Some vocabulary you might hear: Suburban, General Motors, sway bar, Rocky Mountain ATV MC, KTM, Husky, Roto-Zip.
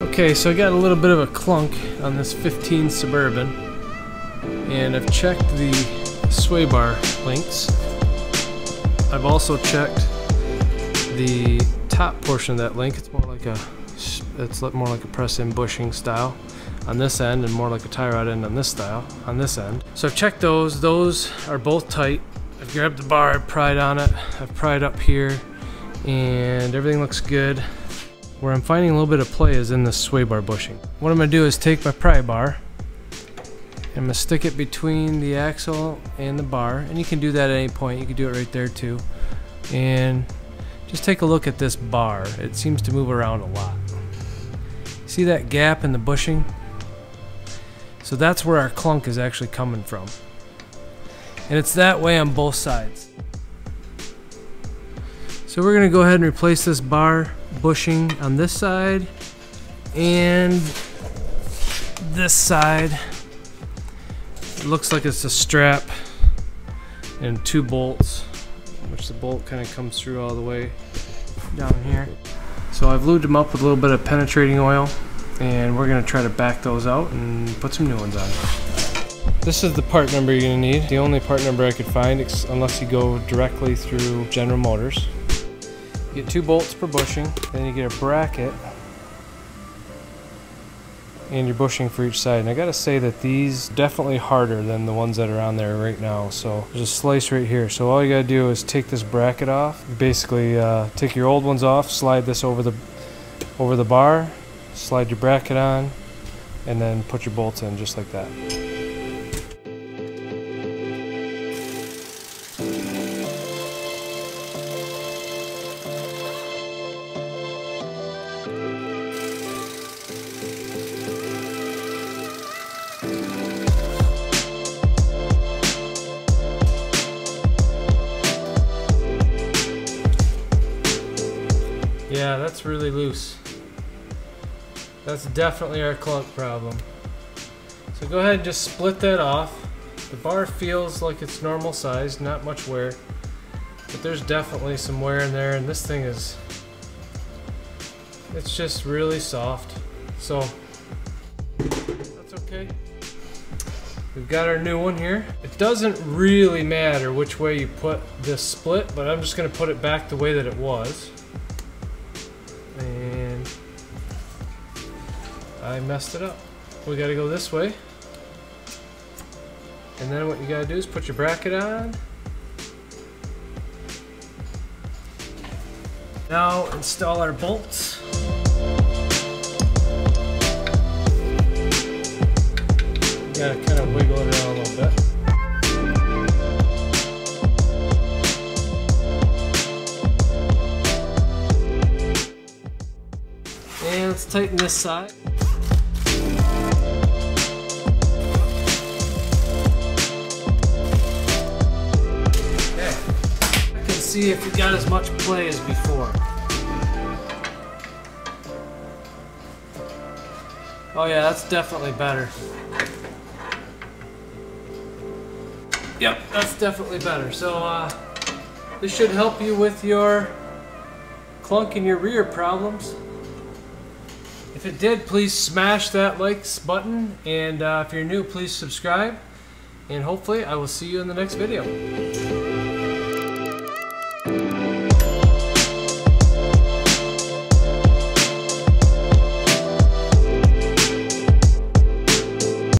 Okay, so I got a little bit of a clunk on this 15 Suburban, and I've checked the sway bar links. I've also checked the top portion of that link. It's more like a press-in bushing style on this end, and more like a tie rod end on this end. So I've checked those. Those are both tight. I've grabbed the bar, I've pried on it, I've pried up here, and everything looks good. Where I'm finding a little bit of play is in the sway bar bushing. What I'm going to do is take my pry bar and I'm going to stick it between the axle and the bar, and you can do that at any point. You can do it right there too. And just take a look at this bar. It seems to move around a lot. See that gap in the bushing? So that's where our clunk is actually coming from. And it's that way on both sides. So we're going to go ahead and replace this bar bushing on this side and this side. It looks like it's a strap and two bolts, which the bolt kind of comes through all the way down here. So I've lubed them up with a little bit of penetrating oil, and we're going to try to back those out and put some new ones on. This is the part number you're going to need, the only part number I could find, unless you go directly through General Motors. You get two bolts per bushing, then you get a bracket and your bushing for each side. And I gotta say that these are definitely harder than the ones that are on there right now. So there's a slice right here. So all you gotta do is take this bracket off. You basically take your old ones off, slide this over the bar, slide your bracket on, and then put your bolts in just like that. Yeah, that's really loose. That's definitely our clunk problem. So go ahead and just split that off. The bar feels like it's normal size, not much wear, but there's definitely some wear in there, and this thing is, it's just really soft. So that's okay. We've got our new one here. It doesn't really matter which way you put this split, but I'm just gonna put it back the way that it was. And I messed it up. We gotta go this way. And then what you gotta do is put your bracket on. Now install our bolts. You gotta kind of wiggle it around a little bit. And let's tighten this side. Okay. I can see if we got as much play as before. Oh yeah, that's definitely better. Yep, that's definitely better. So this should help you with your clunk and your rear problems. If it did, please smash that likes button, and if you're new, please subscribe, and hopefully I will see you in the next video.